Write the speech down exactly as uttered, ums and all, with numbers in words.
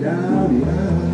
down the aisle.